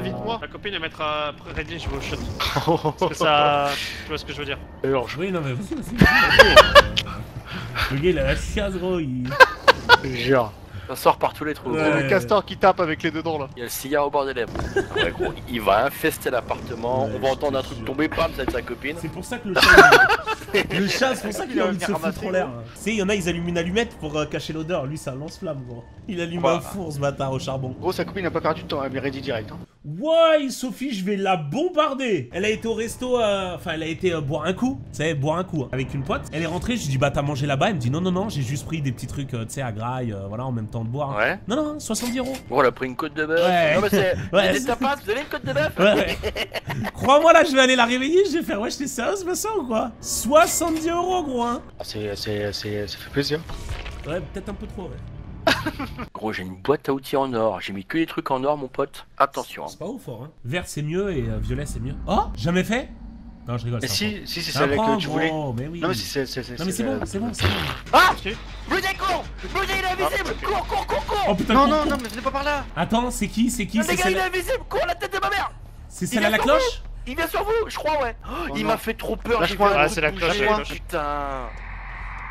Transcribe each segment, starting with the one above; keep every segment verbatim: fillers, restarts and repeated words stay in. invite-moi. La copine elle mettra Redley, je vais au shot. Parce que ça... Tu vois ce que je veux dire? Alors je... Oui, non mais vas-y, vas-y. Le gars il a la chiasse gros, il... Genre... Ça sort par tous les trous. Ouais, ouais. Le castor qui tape avec les deux dents là. Il y a le cigare au bord des lèvres. Ouais, gros, il va infester l'appartement, ouais, on va entendre un truc tomber, pam, ça va être sa copine. C'est pour ça que le chat, le chat, c'est pour ça qu'il a envie de se foutre en l'air. Tu sais, il y en a, ils allument une allumette pour euh, cacher l'odeur. Lui, c'est un lance-flamme, gros. Il allume bah, un four ce matin au charbon. Gros, sa copine n'a pas perdu de temps, elle est ready direct. Hein. Ouais, Sophie, je vais la bombarder. Elle a été au resto, euh... enfin, elle a été euh, boire un coup, tu sais, boire un coup hein, avec une pote. Elle est rentrée, je lui dis, bah, t'as mangé là-bas? Elle me dit, non, non, non, j'ai juste pris des petits trucs, euh, tu sais, à graille, euh, voilà, en même temps. De boire. Ouais. Non, non, soixante-dix euros. Bon, elle a pris une côte de bœuf. Ouais. Non, mais c'est. Ouais, vous, vous avez une côte de bœuf. Ouais. Crois-moi, là, je vais aller la réveiller. Je vais faire, ouais, je t'ai sérieuse, ma soeur, ou quoi? Soixante-dix euros, gros. Hein. C'est. C'est. C'est. Ça fait plaisir. Ouais, peut-être un peu trop, ouais. Gros, j'ai une boîte à outils en or. J'ai mis que des trucs en or, mon pote. Attention. C'est hein. Pas ouf, fort, hein. Vert, c'est mieux et euh, violet, c'est mieux. Oh, jamais fait? Non, je rigole. Mais si, si, si, c'est avec que tu voulais. Non, mais c'est bon, c'est bon, c'est bon. Ah! Blue Day, cours! Blue Day, il est invisible! Cours, cours, cours, cours! Oh putain, non, non, non, mais venez pas par là! Attends, c'est qui? C'est qui? Le gars, il est invisible! Cours, la tête de ma mère! C'est celle à la cloche? Il vient sur vous, je crois, ouais! Il m'a fait trop peur, j'ai pas. Ah, c'est la cloche, putain!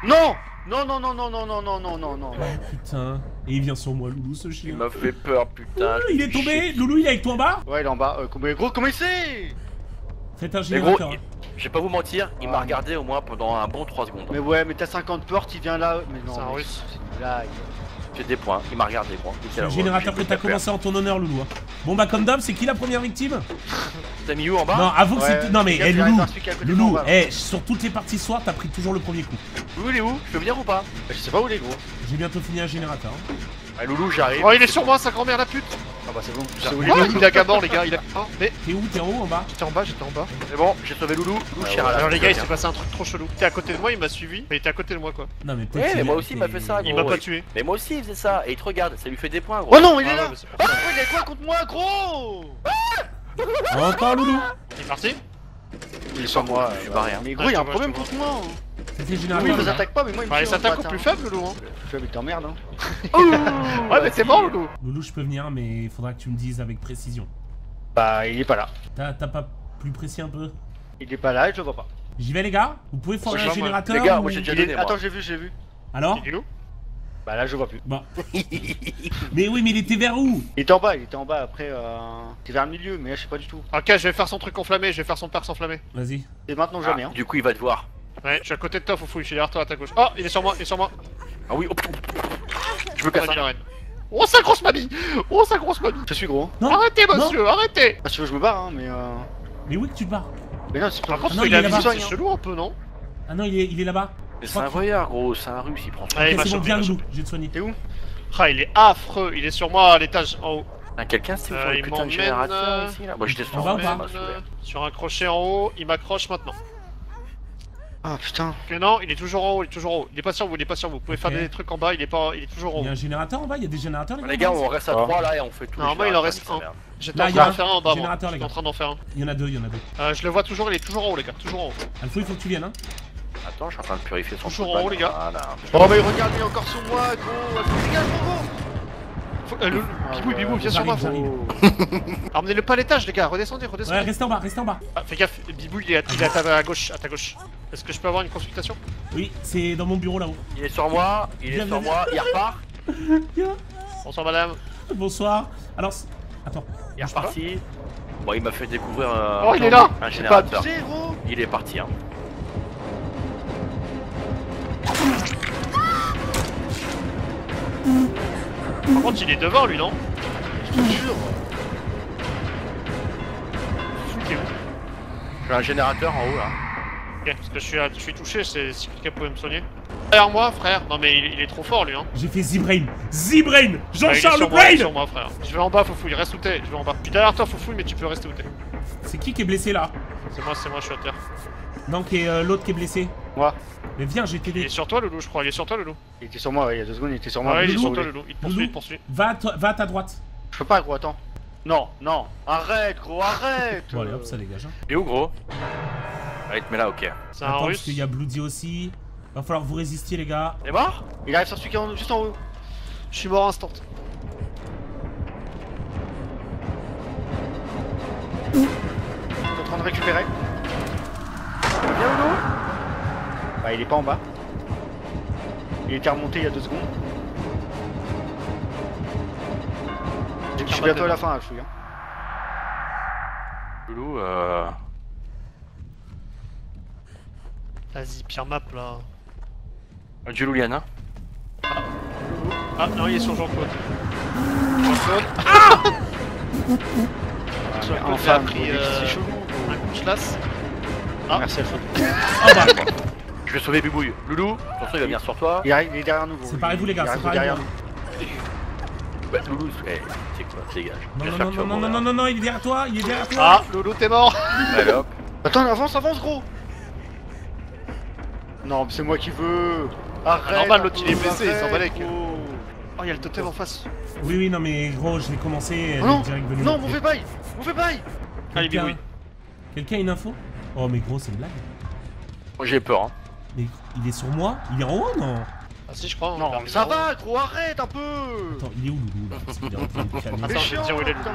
Non! Non, non, non, non, non, non, non, non, non, non. Oh putain. Et il vient sur moi, Loulou, ce chien. Il m'a fait peur, putain. Il est tombé, Loulou, il est avec toi en bas? Ouais, il est en bas. Gros, comment il sait? C'est un générateur. Je vais pas vous mentir, il ah, m'a regardé au moins pendant un bon trois secondes. Mais ouais, mais t'as cinquante portes, il vient là. Mais non, c'est un russe. J'ai des points, il m'a regardé, moi. C'est le générateur que t'as commencé en ton honneur, Loulou. Bon, bah, comme d'hab, c'est qui la première victime? T'as mis où en bas? Non, avoue que c'est tout. Non, mais hé, Loulou, Loulou, hé, sur toutes les parties soir, t'as pris toujours le premier coup. Loulou, il est où? Je peux venir ou pas? Je sais pas où il est, gros. J'ai bientôt fini un générateur. Ah, Loulou, j'arrive. Oh, il est sur moi, sa grand-mère, la pute. Ah bah c'est bon, c'est où il a qu'à bord les gars, il a... Oh, mais... T'es où? T'es en haut en bas? J'étais en bas, j'étais en bas. C'est bon, j'ai sauvé Loulou. Loulou ah, ouais. Alors les gars, il s'est passé un truc trop chelou. T'es à côté de moi, il m'a suivi, mais il était à côté de moi quoi. Non mais peut-être... Ouais, mais moi aussi il m'a fait ça gros. Il m'a pas tué. Mais moi aussi il faisait ça, et il te regarde, ça lui fait des points gros. Oh non, il est là. Ah, il est quoi contre moi gros? Encore Loulou. Il est parti? Il est sur moi, je vois rien. Mais gros, il y a un problème contre moi. C'était généralement. Oui, il nous attaque pas, mais moi il me tue. Il s'attaque au plus faible, Loulou. Hein. Le plus faible, il t'emmerde, hein. Ouais, mais c'est mort, Loulou. Loulou, je peux venir, mais il faudra que tu me dises avec précision. Bah, il est pas là. T'as pas plus précis un peu? Il est pas là et je le vois pas. J'y vais, les gars. Vous pouvez former un générateur. Les gars, moi j'ai déjà donné. Attends, j'ai vu, j'ai vu. Alors? Bah, là, je vois plus. Bah. Mais oui, mais il était vers où? Il était en bas, il était en bas après. Euh... Il était vers le milieu, mais là, je sais pas du tout. Ok, je vais faire son truc enflammé, je vais faire son père s'enflammer. Vas-y. Et maintenant, jamais, hein. Du coup, il va te voir. Ouais, je suis à côté de toi, Foufou, je suis derrière toi à ta gauche. Oh, il est sur moi, il est sur moi. Ah oui, oh putain. Je me casse la reine. Oh, sa grosse mamie. Oh, sa grosse mamie. Je suis gros. Non. Arrêtez, monsieur, non. Arrêtez. Ah, tu veux, je me barre, hein, mais euh. Mais oui, que tu te barres. Mais non, c'est pas contre, ah non, il, il a besoin, c'est chelou un peu, non? Ah non, il est, il est là-bas. Mais c'est un voyard, gros, c'est un russe, il prend ça. Allez, c'est bon, viens, Loulou, j'ai te soigné. T'es où? Ah, il est affreux, il est sur moi à l'étage en haut. Quelqu'un c'est euh, le putain de générateur ici là? Moi, j'étais sur un crochet en haut, il m'accroche maintenant. Ah putain. Mais non, il est toujours en haut, il est toujours en haut. Il est pas sur vous, il est pas sur vous. Vous pouvez okay. faire des trucs en bas, il est pas, il est toujours en haut. Il y a un générateur en bas, il y a des générateurs les, bah, les gars. On reste à trois ah. là et on fait tout. Non, moi il en reste un. J'étais en train d'en faire un en bas. J'étais en train d'en faire un. Il y en a deux, il y en a deux. Euh, je le vois toujours, il est toujours en haut les gars, toujours en haut. Alfou, il faut que tu viennes hein. Attends, je suis en train de purifier son. Toujours en haut les gars. Oh mais regarde, il est encore sur moi, gros. Les gars, Loulou, bibou, bibou, viens sur moi, faut... Emmenez-le pas à l'étage, les gars, redescendez, redescendez. Ouais, restez en bas, restez en bas. Ah, fais gaffe, bibou, il est à, il est à ta à gauche, à ta gauche. Est-ce que je peux avoir une consultation? Oui, c'est dans mon bureau là-haut. Il est sur moi, il est sur moi, il repart. Bonsoir, madame. Bonsoir. Alors, attends. Il est reparti. Bon, il m'a fait découvrir un... Oh, il est là. Un générateur. Il est parti, hein. Par contre, il est devant lui, non? Je te jure. J'ai un générateur en haut là. Ok, parce que je suis, je suis touché, c'est si quelqu'un pouvait me soigner. Derrière moi, frère. Non, mais il, il est trop fort lui, hein. J'ai fait Z-Brain. Z-Brain Jean-Charles Brain, ah, il est sur moi, il est sur moi, frère. Je vais en bas, Foufou, il reste où t'es. Je vais en bas. Je suis derrière toi, Foufou, mais tu peux rester où t'es. C'est qui qui est blessé là? C'est moi, c'est moi, je suis à terre. Non, qui est euh, l'autre qui est blessé. Moi. Mais viens, j'ai t'aider. Il est sur toi, Loulou, je crois. Il est sur toi, Loulou. Il était sur moi, ouais, il y a deux secondes, il était sur moi. Ah ouais, il est sur toi, Loulou. Il te poursuit, il te poursuit. Va à, toi, va à ta droite. Je peux pas, gros, attends. Non, non. Arrête, gros, arrête. Bon, allez, hop, ça dégage. Hein. Et où, gros? Allez, te mets là, ok. C'est un russe. Parce qu'il y a Bloody aussi. Va falloir que vous résistiez, les gars. Il est mort? Il arrive sur celui qui est en... juste en haut. Je suis mort instant. Je suis en train de récupérer. Bien ou non? Bah il est pas en bas. Il était remonté il y a deux secondes. Je suis bientôt à la fin là, je suis. Loulou, euh... Vas-y, pire map là. Du Louliana. Ah. Ah non, il est sur Jean-Claude. Jean-Claude. Ah Jean-Claude enfin, a pris euh... chaud, un coup de chlasse. Ah. Merci à Jean-Claude. Oh, bah. Je vais sauver Bibouille. Loulou, attention, il va venir sur toi. Il arrive, il est derrière nous. Séparez-vous les gars, séparez-vous. Bah Loulou, c'est quoi, c'est gage. Non, non, non, non, non, non, il est derrière toi, il est derrière toi. Ah, Loulou, t'es mort. Allez hop. Attends, avance, avance, gros. Non, c'est moi qui veux. Arrête. Normal, l'autre il est blessé, il s'en bat les. Oh, y'a le totem en face. Oui, oui, non, mais gros, je vais commencer. Non, non, mon fait bail, mon fait bail. Allez, Bibouille. Quelqu'un a une info? Oh, mais gros, c'est une blague. Moi, j'ai peur, hein. Mais il est sur moi? Il est en haut, non? Ah si je crois, non, non ça va gros, arrête un peu. Attends, il est où Loulou là? Parce qu'il est en train de calmer. Attends, je vais te dire où il est, Loulou.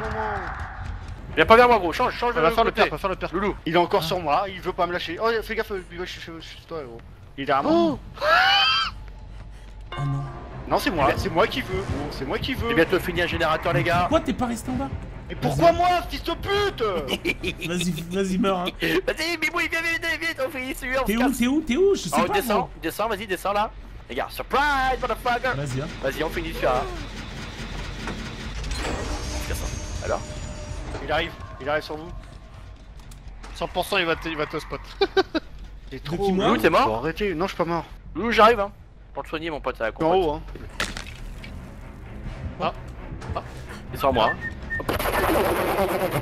Viens pas vers moi gros, change, change, va faire le père, va faire le père. Loulou, il est encore ah. sur moi, il veut pas me lâcher. Oh fais gaffe, je suis sur toi gros. Il est derrière moi. Oh non. Non c'est moi, c'est moi qui veux, c'est moi qui veux. J'ai bientôt fini un générateur les gars. Pourquoi t'es pas resté en bas? Mais pourquoi moi, fils de pute? Vas-y, vas-y meurs hein. Vas-y, Bibouille, viens, viens, viens, on finit celui-là. T'es où, t'es où, t'es où? Je sais pas. Descends, descends, vas-y, descends là. Les gars, surprise, motherfucker! Vas-y, hein. Vas-y, on finit ça. Alors? Il arrive, il arrive sur vous. cent pour cent il va te, il va te spot. T'es trop mort. Loulou, t'es mort? Arrêtez, non, je suis pas mort. Loulou, j'arrive, hein. Pour te soigner, mon pote, ça va comprendre. En haut, hein. Ah, ah. Descends moi.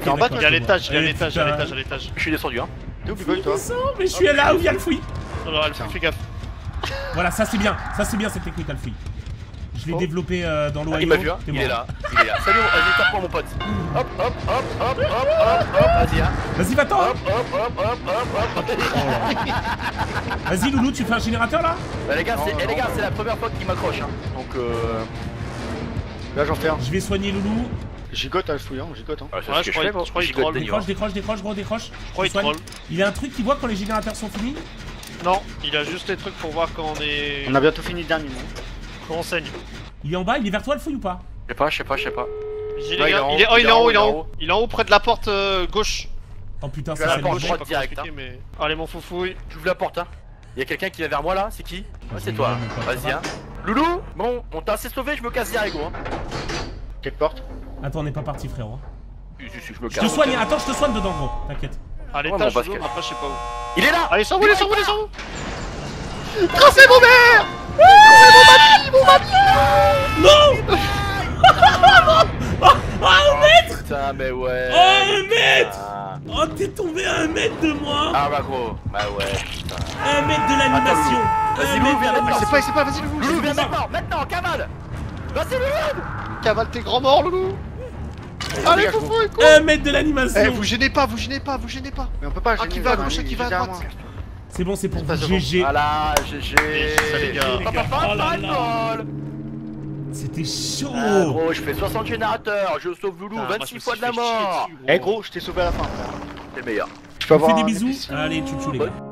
T'es en bas, il y a l'étage, il y a l'étage, il y a l'étage, il y a l'étage. Je suis descendu, hein. T'es où, Bibouille, toi? Mais je suis là où il y a le fouille. Non, non, le fouille, fais gaffe. Voilà, ça c'est bien, ça c'est bien cette technique Alfie. Je l'ai oh. développé euh, dans l'Ohio. Ah, il m'a vu, hein. Il est là, il est là. Salut, vas-y, t'as pour mon pote. Hop, hop, hop, hop, hop, hop, hop, vas-y, hein. Vas-y, va-t'en. Hop, hop, hop, hop, hop, hop. Vas-y, Loulou, tu fais un générateur là? Bah, les gars, c'est eh, ouais. la première fois qu'il m'accroche, hein. Donc, euh. Là, j'en fais un. Je vais soigner Loulou. Gigote à le fouillant, gigote hein. Ah, ouais, je crois qu'il troll. Décroche, décroche, décroche, gros, décroche. Je crois qu'il troll. Il a un truc qu'il voit quand les générateurs sont finis? Non, il a juste les trucs pour voir quand on est... On a bientôt fini le dernier, non? On saigne. Il est en bas, il est vers toi le fouille ou pas? Je sais pas, je sais pas, je sais pas. Il est en haut, il est en haut, il est en haut. Il est en haut près de la porte euh, gauche. Oh putain, ça c'est la porte droite direct hein. Mais... Allez mon foufouille, j'ouvre la porte hein. Y'a quelqu'un qui va vers moi là, c'est qui? Ouais c'est toi, vas-y hein. Loulou, bon, on t'a assez sauvé, je me casse direct gros. Quelle porte? Attends, on n'est pas parti frérot. Je te soigne, attends, je te soigne dedans gros, t'inquiète. À l'étage, ouais, après je sais pas où. Il est là. Allez, sans vous, il est sans vous, il est sans vous. Tracez mon mère. Tracez mon papy, mon papy. Non. Oh, oh, un mètre. Putain, mais ouais. Oh, un mètre. Oh, t'es tombé à un mètre de moi. Ah bah gros, bah ouais. Un mètre de l'animation. Vas-y, Loulou, viens maintenant. C'est pas, c'est pas, vas-y, Loulou. Loulou, viens maintenant, maintenant, cavale. Vas-y, Loulou. Cavale tes grands morts, Loulou. Allez, foufou, écoute! Un mètre de l'animation! Eh, vous gênez pas, vous gênez pas, vous gênez pas! Mais on peut pas, ah, qui va à gauche et qui va à droite! C'est bon, c'est pour vous, G G! Voilà, G G! Salut les gars! C'était chaud! Gros, je fais soixante générateurs, je sauve Loulou vingt-six fois de la mort! Eh, gros, je t'ai sauvé à la fin! T'es le meilleur! Je peux avoir des bisous? Allez, tchou tchou les gars!